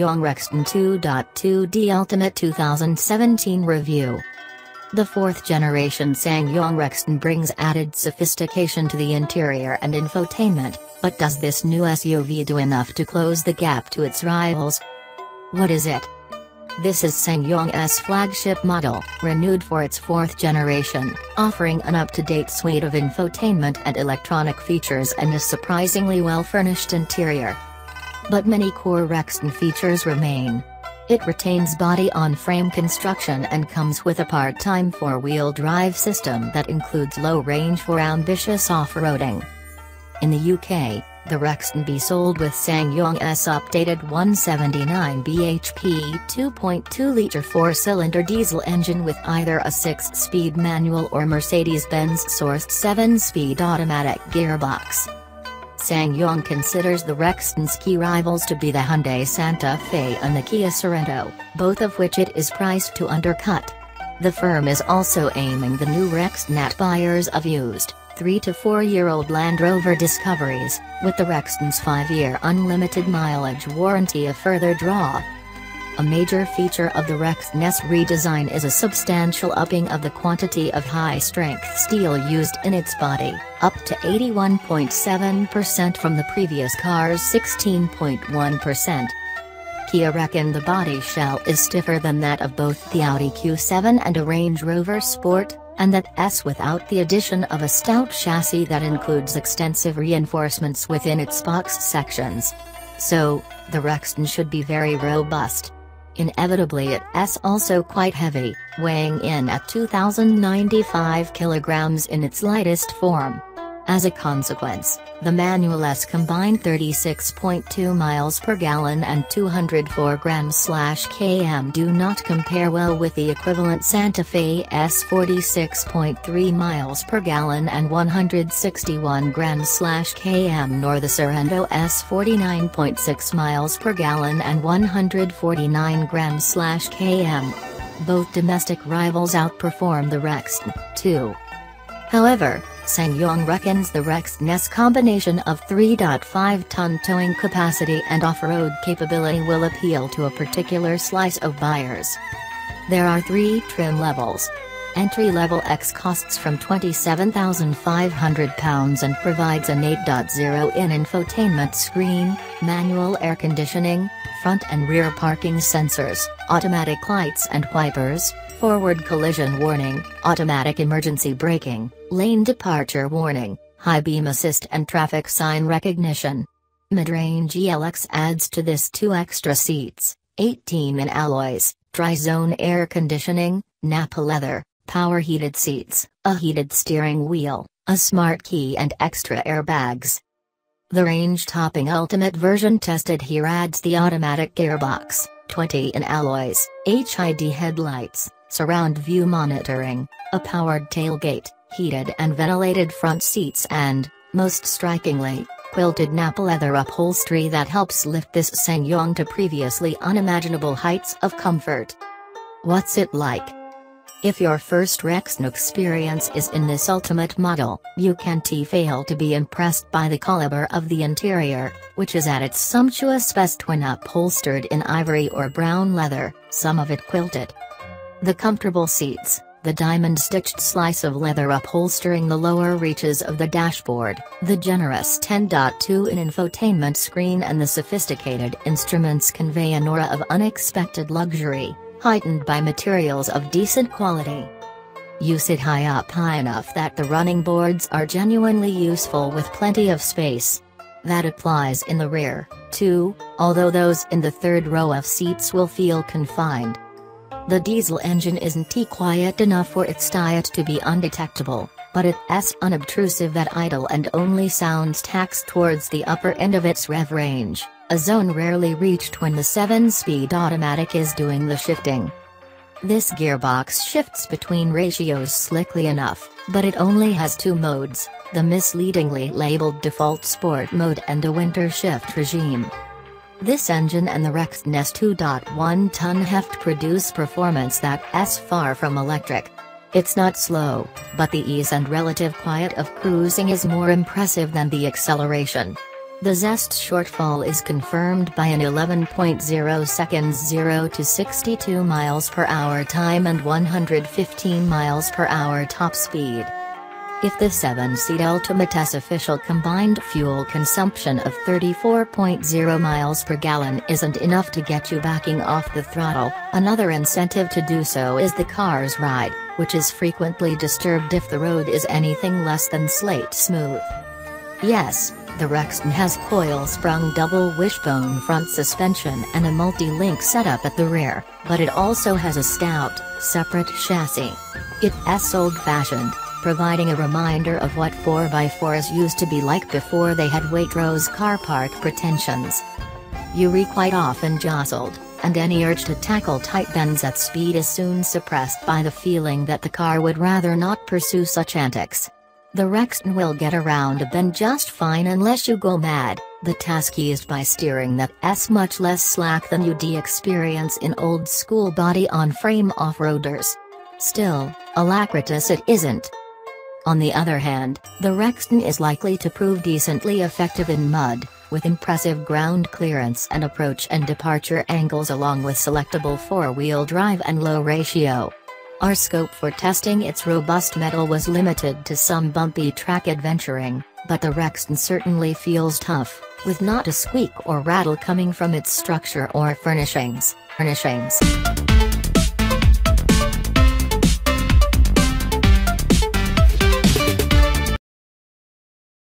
Ssangyong Rexton 2.2D Ultimate 2017 review. The fourth-generation Ssangyong Rexton brings added sophistication to the interior and infotainment, but does this new SUV do enough to close the gap to its rivals? What is it? This is Ssangyong's flagship model, renewed for its fourth generation, offering an up-to-date suite of infotainment and electronic features and a surprisingly well-furnished interior. But many core Rexton features remain. It retains body-on-frame construction and comes with a part-time four-wheel drive system that includes low range for ambitious off-roading. In the UK, the Rexton be sold with Ssangyong's updated 179 bhp 2.2-litre four-cylinder diesel engine with either a 6-speed manual or Mercedes-Benz sourced 7-speed automatic gearbox. Ssangyong considers the Rexton's key rivals to be the Hyundai Santa Fe and the Kia Sorento, both of which it is priced to undercut. The firm is also aiming the new Rexton at buyers of used, 3- to 4-year-old Land Rover Discoveries, with the Rexton's 5-year unlimited mileage warranty a further draw. A major feature of the Rexton's redesign is a substantial upping of the quantity of high-strength steel used in its body, up to 81.7% from the previous car's 16.1%. Kia reckon the body shell is stiffer than that of both the Audi Q7 and a Range Rover Sport, and that's without the addition of a stout chassis that includes extensive reinforcements within its box sections. So, the Rexton should be very robust. Inevitably it's also quite heavy, weighing in at 2,095 kilograms in its lightest form. As a consequence, the manual's combined 36.2 miles per gallon and 204 grams/km do not compare well with the equivalent Santa Fe's 46.3 miles per gallon and 161 grams/km, nor the Sorento's 49.6 miles per gallon and 149 grams/km. Both domestic rivals outperform the Rexton, too. However, Ssangyong reckons the Rexton's combination of 3.5-ton towing capacity and off-road capability will appeal to a particular slice of buyers. There are 3 trim levels. Entry-level X costs from £27,500 and provides an 8.0-inch infotainment screen, manual air conditioning, front and rear parking sensors, automatic lights and wipers, forward collision warning, automatic emergency braking, lane departure warning, high beam assist and traffic sign recognition. Mid-range ELX adds to this 2 extra seats, 18 in alloys, dry-zone air conditioning, nappa leather, power heated seats, a heated steering wheel, a smart key and extra airbags. The range-topping Ultimate version tested here adds the automatic gearbox, 20 in alloys, HID headlights, surround view monitoring, a powered tailgate, heated and ventilated front seats and, most strikingly, quilted nappa leather upholstery that helps lift this Ssangyong to previously unimaginable heights of comfort. What's it like? If your first Rexton experience is in this Ultimate model, you can't fail to be impressed by the caliber of the interior, which is at its sumptuous best when upholstered in ivory or brown leather, some of it quilted. The comfortable seats, the diamond-stitched slice of leather upholstering the lower reaches of the dashboard, the generous 10.2-inch infotainment screen and the sophisticated instruments convey an aura of unexpected luxury, heightened by materials of decent quality. You sit high up high enough that the running boards are genuinely useful with plenty of space. That applies in the rear, too, although those in the third row of seats will feel confined. The diesel engine isn't quiet enough for its diet to be undetectable, but it's unobtrusive at idle and only sounds taxed towards the upper end of its rev range, a zone rarely reached when the 7-speed automatic is doing the shifting. This gearbox shifts between ratios slickly enough, but it only has 2 modes, the misleadingly labeled default sport mode and a winter shift regime. This engine and the Rexton's 2.1-ton heft produce performance that's far from electric. It's not slow, but the ease and relative quiet of cruising is more impressive than the acceleration. The zest shortfall is confirmed by an 11.0 seconds 0 to 62 mph time and 115 mph top speed. If the 7-seat Ultimate's official combined fuel consumption of 34.0 miles per gallon isn't enough to get you backing off the throttle, another incentive to do so is the car's ride, which is frequently disturbed if the road is anything less than slate smooth. Yes, the Rexton has coil-sprung double wishbone front suspension and a multi-link setup at the rear, but it also has a stout, separate chassis. It's old-fashioned, providing a reminder of what 4x4s used to be like before they had Waitrose car park pretensions. You're quite often jostled, and any urge to tackle tight bends at speed is soon suppressed by the feeling that the car would rather not pursue such antics. The Rexton will get around a bend just fine unless you go mad, the task eased by steering that's much less slack than you'd experience in old-school body-on-frame off-roaders. Still, alacritas it isn't. On the other hand, the Rexton is likely to prove decently effective in mud, with impressive ground clearance and approach and departure angles along with selectable four-wheel drive and low ratio. Our scope for testing its robust metal was limited to some bumpy track adventuring, but the Rexton certainly feels tough, with not a squeak or rattle coming from its structure or furnishings.